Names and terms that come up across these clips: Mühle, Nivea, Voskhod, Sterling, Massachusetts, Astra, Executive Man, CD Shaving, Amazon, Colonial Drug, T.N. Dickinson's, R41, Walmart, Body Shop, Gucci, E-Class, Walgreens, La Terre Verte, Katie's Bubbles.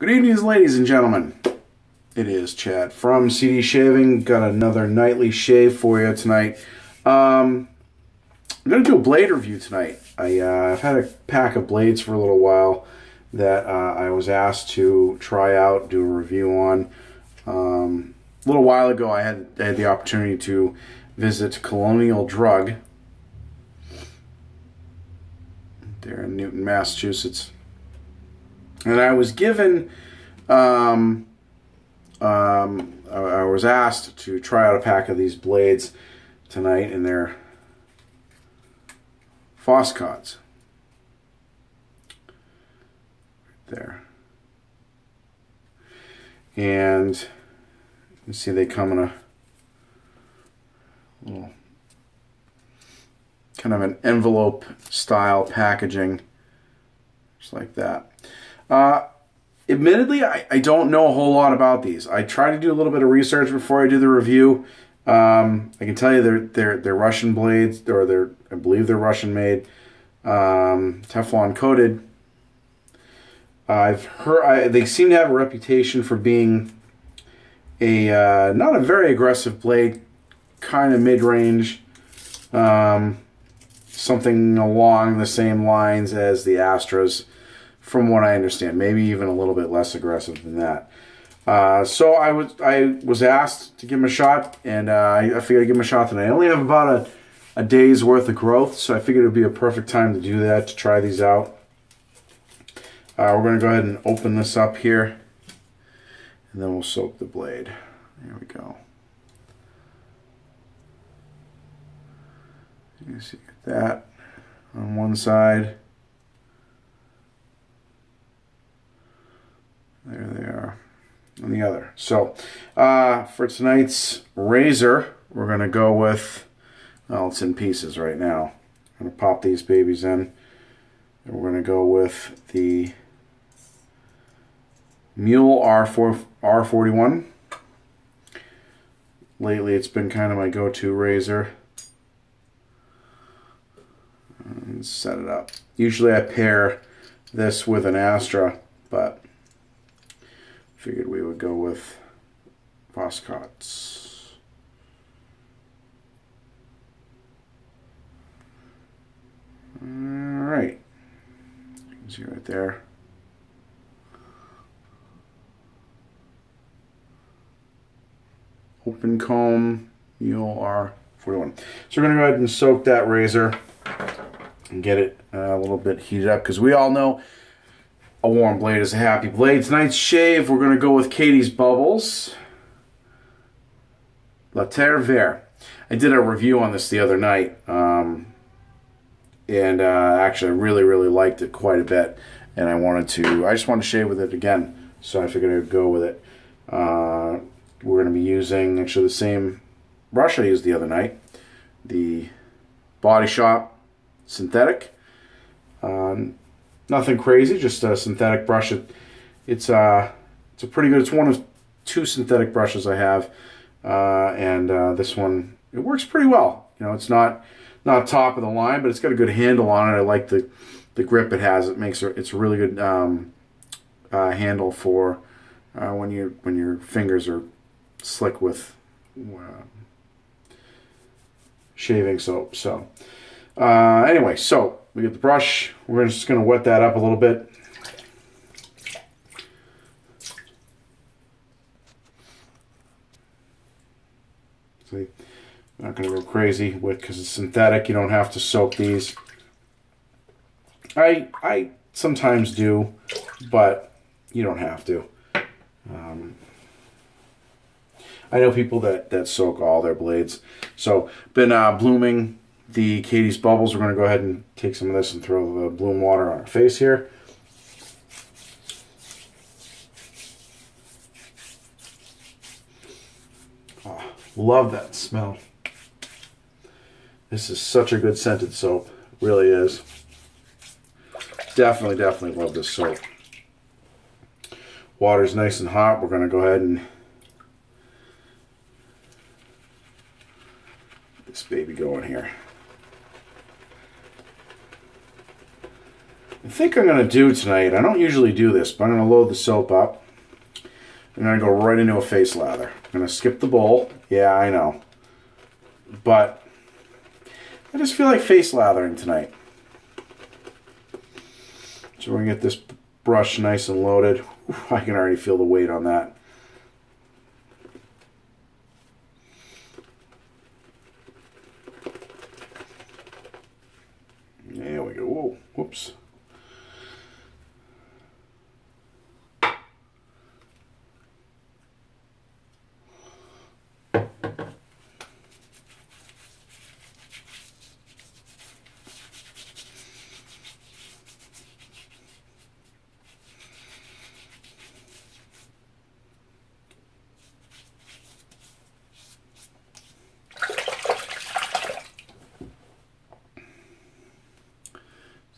Good evening, ladies and gentlemen. It is Chad from CD Shaving. Got another nightly shave for you tonight. I'm going to do a blade review tonight. I've had a pack of blades for a little while that I was asked to try out, do a review on. A little while ago, I had the opportunity to visit Colonial Drug there in Newton, Massachusetts. And I was given, I was asked to try out a pack of these blades tonight, and they're Voskhods. Right there. And you can see they come in a little, kind of an envelope style packaging, just like that. Admittedly, I don't know a whole lot about these. I try to do a little bit of research before I do the review. I can tell you they're Russian blades, or I believe they're Russian made, Teflon coated. I've heard they seem to have a reputation for being a not a very aggressive blade, kind of mid-range, something along the same lines as the Astras. From what I understand, maybe even a little bit less aggressive than that. So I was asked to give them a shot, and I figured I'd give them a shot tonight. I only have about a day's worth of growth, so I figured it would be a perfect time to do that, to try these out. We're going to go ahead and open this up here, and then we'll soak the blade. There we go. You see that on one side. There they are on the other. So for tonight's razor, we're going to go with, well, it's in pieces right now. I'm going to pop these babies in, and we're going to go with the Mühle R41. Lately it's been kind of my go-to razor. And set it up. Usually I pair this with an Astra, but figured we would go with Voskhods. All right, you can see right there. Open comb, Mühle R41. So we're gonna go ahead and soak that razor and get it a little bit heated up, because we all know a warm blade is a happy blade. Tonight's shave, we're going to go with Katie's Bubbles, La Terre Verte. I did a review on this the other night, and actually I really liked it quite a bit, and I just wanted to shave with it again, so I figured I'd go with it. We're going to be using actually the same brush I used the other night, the Body Shop synthetic. Nothing crazy, just a synthetic brush. It's a pretty good. It's one of two synthetic brushes I have, and this one, it works pretty well. You know, it's not top of the line, but it's got a good handle on it. I like the grip it has. It's a really good handle for when your fingers are slick with shaving soap. So anyway, so we get the brush, we're just going to wet that up a little bit. See, I'm not going to go crazy with, because it's synthetic, you don't have to soak these. I sometimes do, but you don't have to. I know people that soak all their blades. So, been blooming the Katie's Bubbles. We're going to go ahead and take some of this and throw the bloom water on our face here. Oh, love that smell. This is such a good scented soap. It really is. Definitely love this soap. Water's nice and hot. We're going to go ahead and get this baby going here. I think I'm going to do tonight, I don't usually do this, but I'm going to load the soap up. And I'm going to go right into a face lather. I'm going to skip the bowl. Yeah, I know. But I just feel like face lathering tonight. So we're going to get this brush nice and loaded. Oof, I can already feel the weight on that. There we go. Whoa, whoops.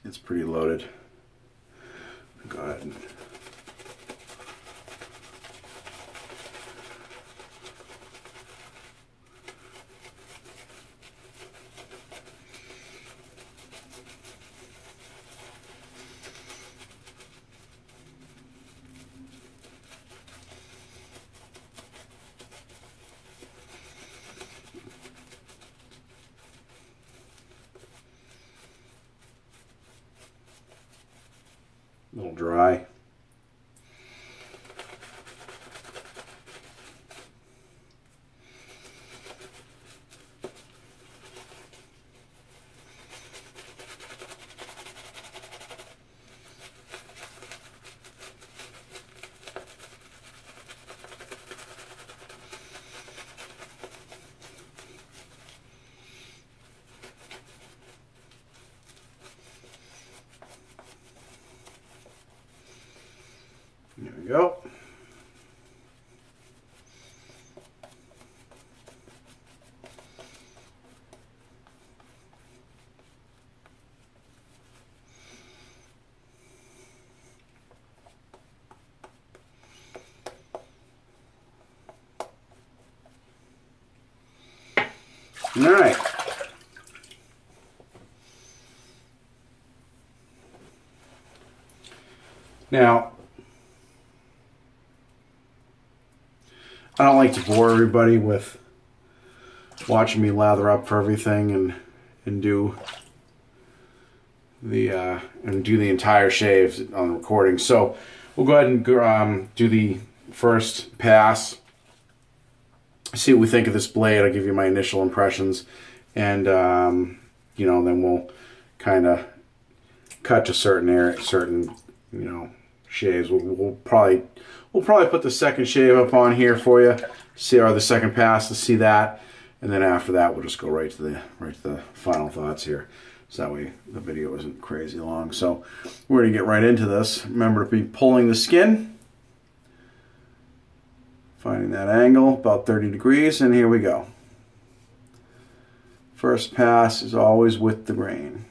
It's pretty loaded. Go ahead and a little dry. There we go. All right. Now, I don't like to bore everybody with watching me lather up for everything and do the entire shave on the recording. So we'll go ahead and do the first pass. See what we think of this blade. I'll give you my initial impressions, and you know, then we'll kind of cut to certain you know, shaves. We'll probably put the second shave up on here for you. See our the second pass to see that, and then after that we'll just go right to the final thoughts here, so that way the video isn't crazy long. So we're gonna get right into this. Remember to be pulling the skin, finding that angle about 30 degrees, and here we go. First pass is always with the grain.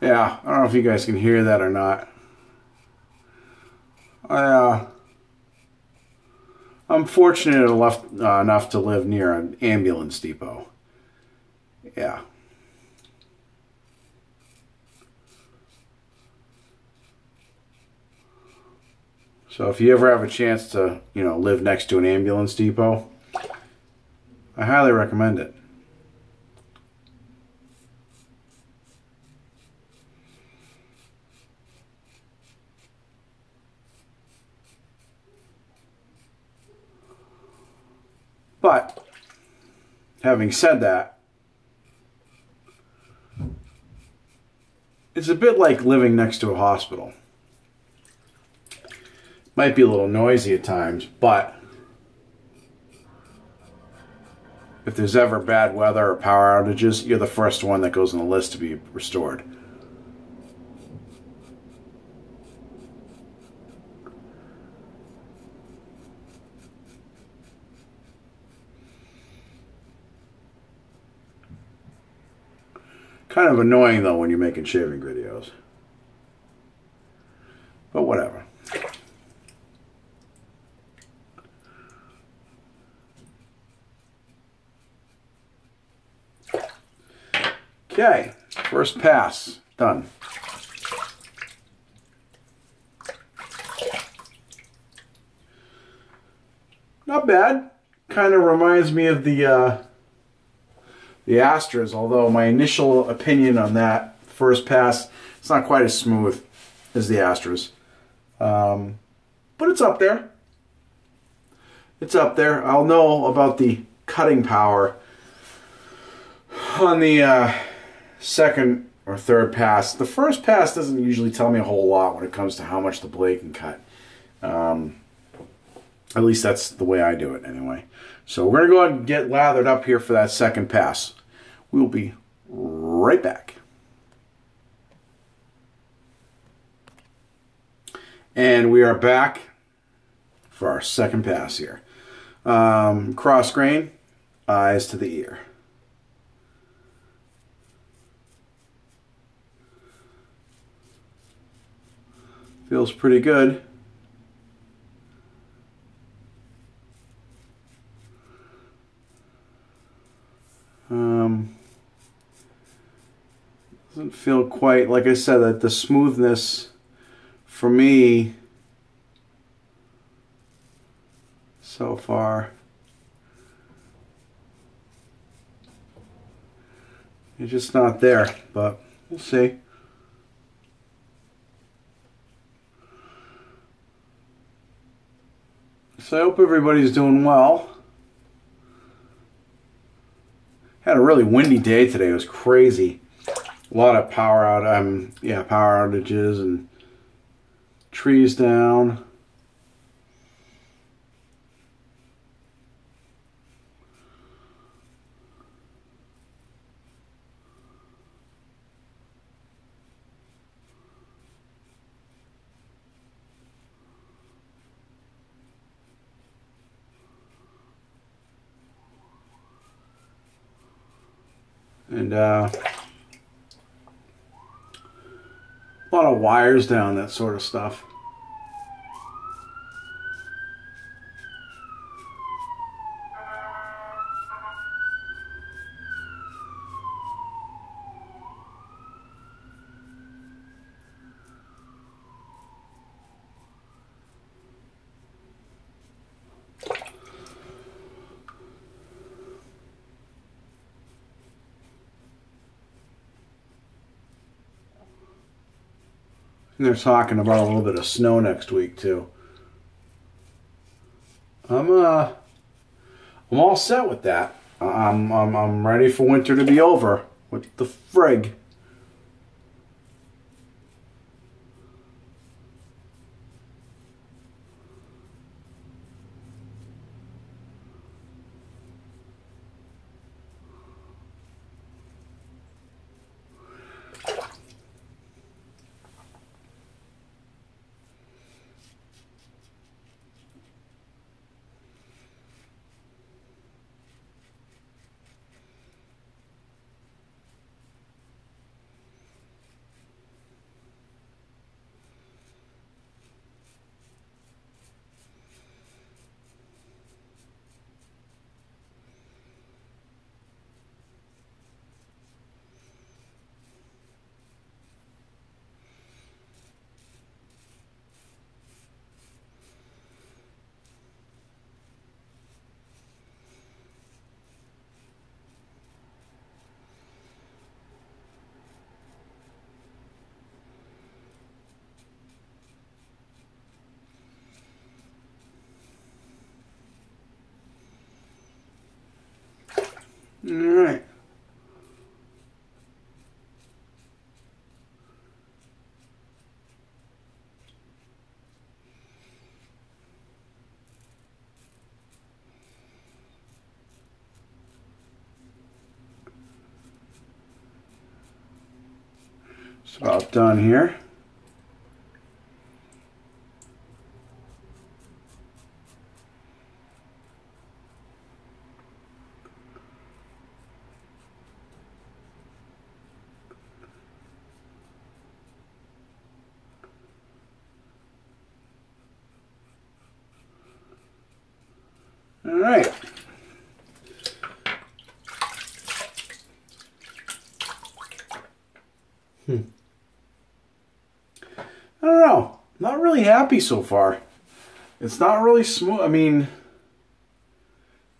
Yeah, I don't know if you guys can hear that or not. I'm fortunate enough to live near an ambulance depot. Yeah. So if you ever have a chance to, you know, live next to an ambulance depot, I highly recommend it. But, having said that, it's a bit like living next to a hospital. Might be a little noisy at times, but if there's ever bad weather or power outages, you're the first one that goes on the list to be restored. Kind of annoying though when you're making shaving videos, but whatever. Okay, first pass done. Not bad. Kind of reminds me of the Astras, although my initial opinion on that first pass, it's not quite as smooth as the Astras. But it's up there. It's up there. I'll know about the cutting power on the second or third pass. The first pass doesn't usually tell me a whole lot when it comes to how much the blade can cut. At least that's the way I do it anyway. So we're going to go ahead and get lathered up here for that second pass. We'll be right back. And we are back for our second pass here. Cross grain, eyes to the ear. Feels pretty good. Doesn't feel quite, like I said, that the smoothness for me so far, it's just not there, but we'll see. So I hope everybody's doing well. Had a really windy day today. It was crazy. A lot of power outages and trees down. And a lot of wires down, that sort of stuff. And they're talking about a little bit of snow next week too. I'm all set with that. I'm ready for winter to be over. What the frig? It's about done here. All right. I don't know. Not really happy so far. It's not really smooth. I mean,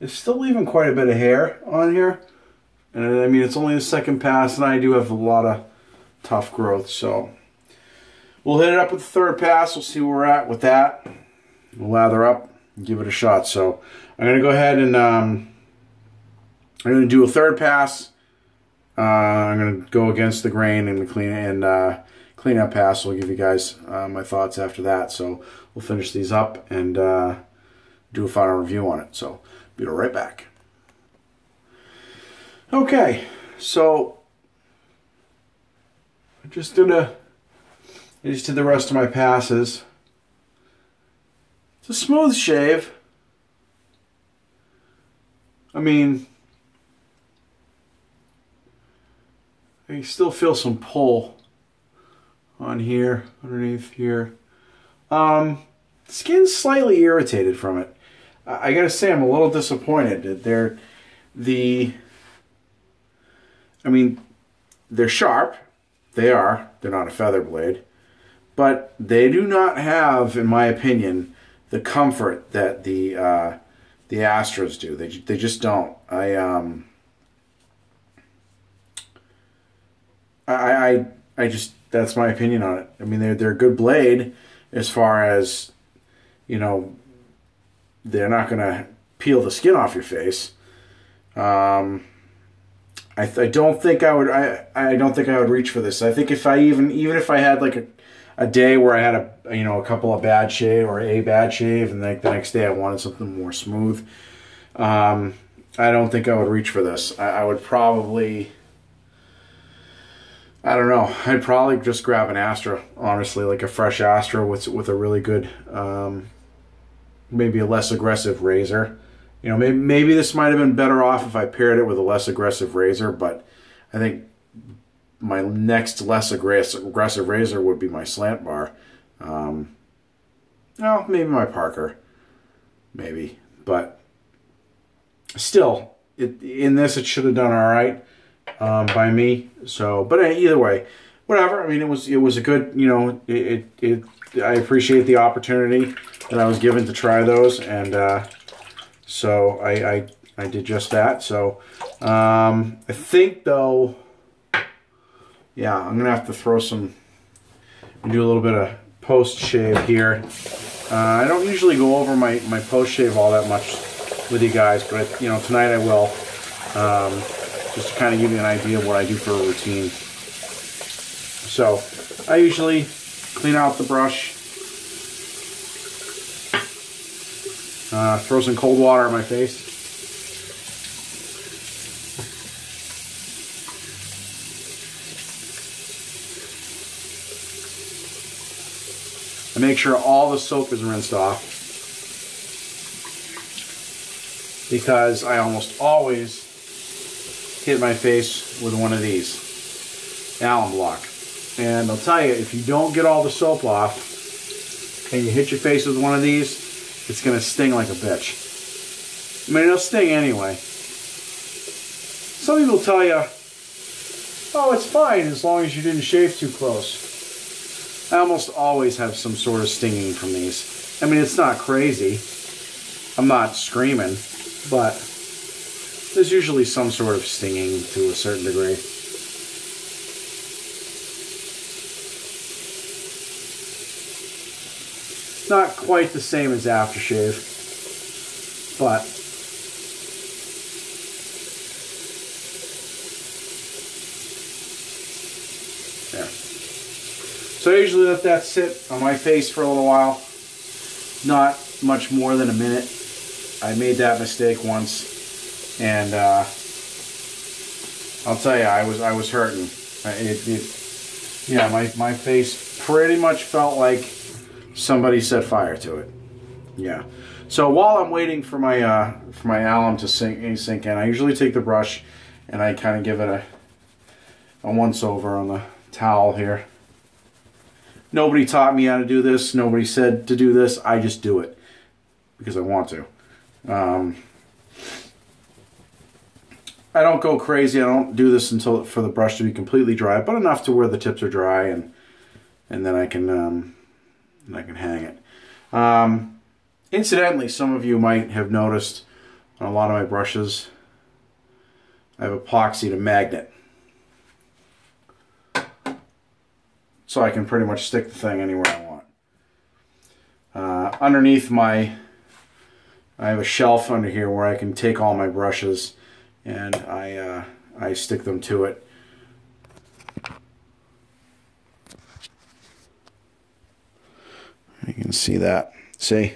it's still leaving quite a bit of hair on here. And I mean, it's only the second pass, and I do have a lot of tough growth. So we'll hit it up with the third pass. We'll see where we're at with that. We'll lather up and give it a shot. So I'm going to go ahead and I'm going to do a third pass. I'm going to go against the grain and clean up pass. I'll give you guys my thoughts after that. So we'll finish these up and do a final review on it. So be right back. Okay, so I just did the rest of my passes. It's a smooth shave. I mean, I still feel some pull on here, underneath here. Skin's slightly irritated from it. I gotta say, I'm a little disappointed that they're sharp. They are. They're not a feather blade, but they do not have, in my opinion, the comfort that the Astras do. They just don't. I just, that's my opinion on it. I mean, they're a good blade as far as, you know, they're not going to peel the skin off your face. I don't think I would reach for this. I think if I even if I had like a day where I had a, you know, a couple of bad shave or a bad shave, and like the next day I wanted something more smooth, I don't think I would reach for this. I would probably, I don't know, I'd probably just grab an Astra, honestly, like a fresh Astra with a really good, maybe a less aggressive razor. You know, maybe this might have been better off if I paired it with a less aggressive razor, but I think my next less aggressive razor would be my Slant Bar. Well, maybe my Parker, maybe, but still, in this it should have done all right. By me, so, but either way, whatever. I mean, it was a good, you know, I appreciate the opportunity that I was given to try those, and so I did just that. So I think, though, yeah, I'm gonna have to throw some, do a little bit of post shave here. I don't usually go over my post shave all that much with you guys, but you know, tonight I will. Just to kind of give you an idea of what I do for a routine. So I usually clean out the brush, throw some cold water on my face, and make sure all the soap is rinsed off, because I almost always hit my face with one of these Allen Block, and I'll tell you, if you don't get all the soap off and you hit your face with one of these, it's gonna sting like a bitch. I mean, it'll sting anyway. Some people tell you, oh, it's fine as long as you didn't shave too close. I almost always have some sort of stinging from these. I mean, it's not crazy, I'm not screaming, but there's usually some sort of stinging to a certain degree. Not quite the same as aftershave, but there. So I usually let that sit on my face for a little while. Not much more than a minute. I made that mistake once. And I'll tell you, I was hurting. It Yeah, my face pretty much felt like somebody set fire to it. Yeah. So while I'm waiting for my alum to sink in, I usually take the brush and I kind of give it a once over on the towel here. Nobody taught me how to do this. Nobody said to do this. I just do it because I want to. I don't go crazy. I don't do this until for the brush to be completely dry, but enough to where the tips are dry, and then I can hang it. Incidentally, some of you might have noticed on a lot of my brushes, I have epoxied a magnet, so I can pretty much stick the thing anywhere I want. Underneath I have a shelf under here where I can take all my brushes, and I stick them to it. You can see that. See?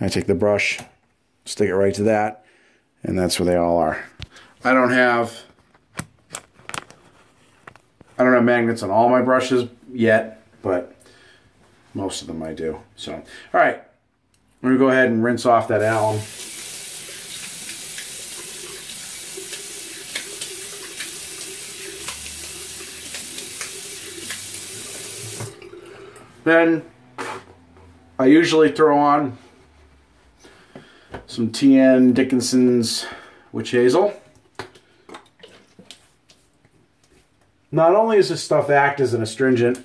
I take the brush, stick it right to that, and that's where they all are. I don't have magnets on all my brushes yet, but most of them I do. So, all right, I'm gonna go ahead and rinse off that alum. Then I usually throw on some T.N. Dickinson's witch hazel. Not only does this stuff act as an astringent,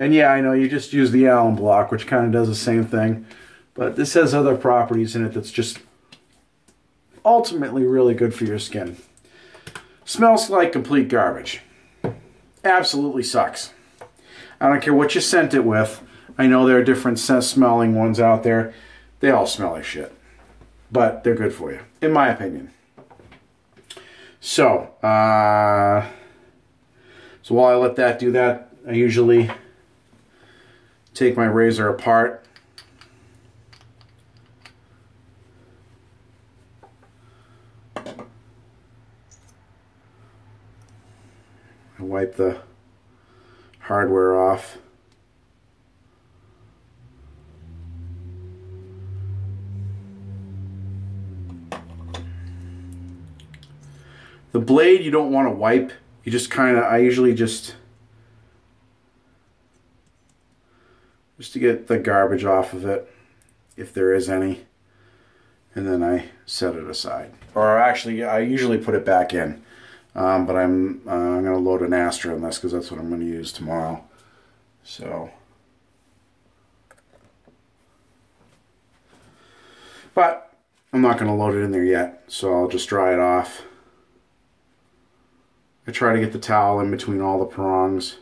and yeah, I know you just use the alum block, which kind of does the same thing, but this has other properties in it that's just ultimately really good for your skin. Smells like complete garbage. Absolutely sucks. I don't care what you scent it with. I know there are different scent-smelling ones out there. They all smell like shit, but they're good for you, in my opinion. So, so while I let that do that, I usually take my razor apart. I wipe the hardware off. The blade you don't want to wipe. You just kind of, I usually just to get the garbage off of it, if there is any, and then I set it aside. Or actually, I usually put it back in, but I'm going to load an Astra on this because that's what I'm going to use tomorrow. So, but I'm not going to load it in there yet, so I'll just dry it off. I try to get the towel in between all the prongs.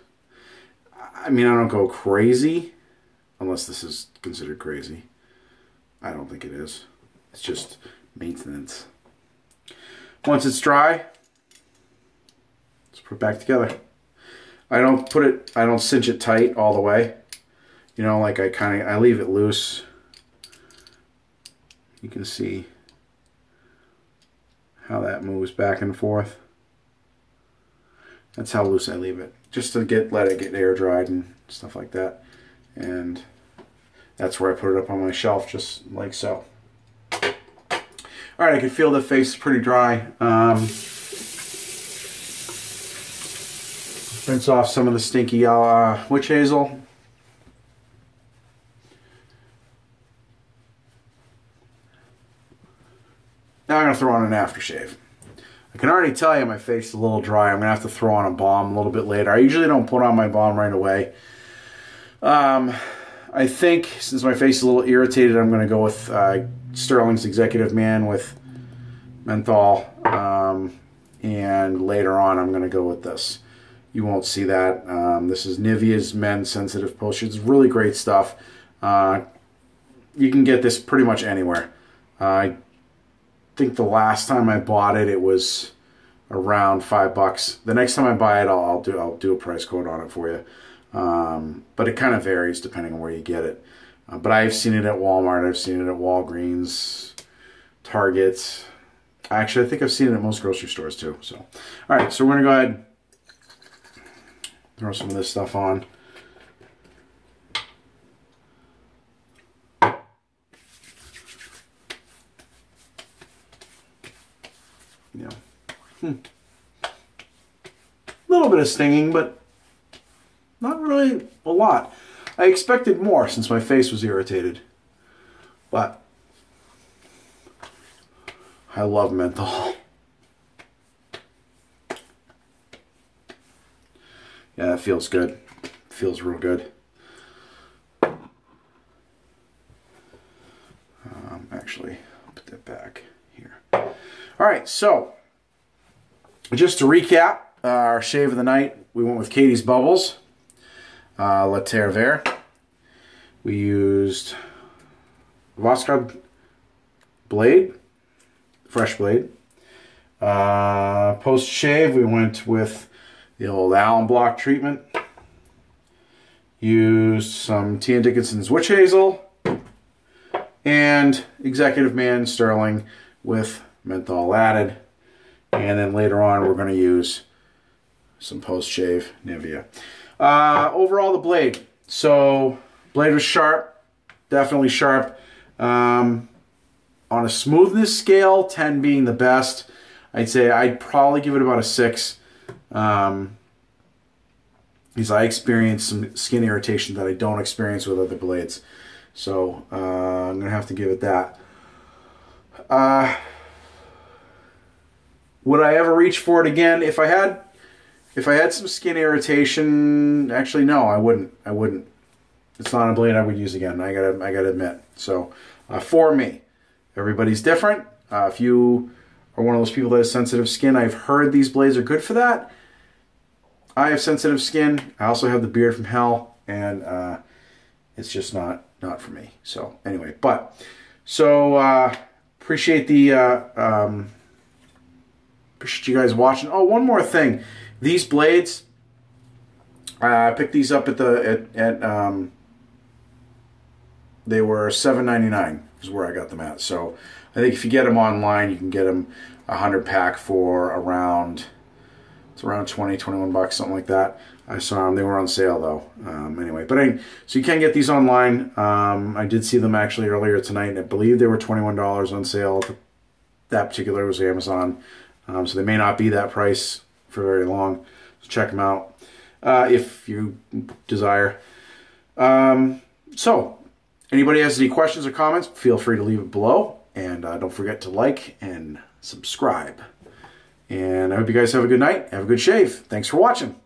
I mean, I don't go crazy, unless this is considered crazy. I don't think it is. It's just maintenance. Once it's dry, let's put it back together. I don't cinch it tight all the way. You know, like I leave it loose. You can see how that moves back and forth. That's how loose I leave it, just to let it get air dried and stuff like that. And that's where I put it up on my shelf, just like so. All right, I can feel the face is pretty dry. Rinse off some of the stinky witch hazel. Now I'm gonna throw on an aftershave. I can already tell you my face is a little dry. I'm going to have to throw on a balm a little bit later. I usually don't put on my balm right away. I think since my face is a little irritated, I'm going to go with Sterling's Executive Man with menthol. And later on, I'm going to go with this. You won't see that. This is Nivea's Men Sensitive Potion. It's really great stuff. You can get this pretty much anywhere. I think the last time I bought it, it was around $5. The next time I buy it, I'll do a price quote on it for you. But it kind of varies depending on where you get it. But I've seen it at Walmart. I've seen it at Walgreens, Target. Actually, I think I've seen it at most grocery stores too. So, all right. So we're gonna go ahead and throw some of this stuff on. Yeah. A little bit of stinging, but not really a lot. I expected more since my face was irritated, but I love menthol. Yeah, that feels good. Feels real good. Actually, I'll put that back here. All right, so just to recap our shave of the night, we went with Katie's Bubbles. La Terre Verte. We used Voskhod blade, fresh blade. Post shave, we went with the old Allen Block treatment. Used some T.N. Dickinson's witch hazel and Executive Man Sterling with menthol added. And then later on, we're going to use some post shave Nivea. Overall, the blade. So, blade was sharp, definitely sharp. On a smoothness scale, 10 being the best, I'd say I'd probably give it about a 6. Because I experienced some skin irritation that I don't experience with other blades. So, I'm going to have to give it that. Would I ever reach for it again? If I had some skin irritation, actually no, I wouldn't. I wouldn't. It's not a blade I would use again. I gotta admit. So, for me, everybody's different. If you are one of those people that has sensitive skin, I've heard these blades are good for that. I have sensitive skin. I also have the beard from hell, and it's just not for me. So anyway, appreciate the appreciate you guys watching. Oh, one more thing. These blades, I picked these up at the they were $7.99 is where I got them at. So I think if you get them online, you can get them 100-pack for around $20, $21, something like that. I saw them; they were on sale though. Anyway, so you can get these online. I did see them actually earlier tonight, and I believe they were $21 on sale. That particular was Amazon, so they may not be that price for very long, so check them out if you desire. So, anybody has any questions or comments, feel free to leave it below, and don't forget to like and subscribe. And I hope you guys have a good night, have a good shave. Thanks for watching.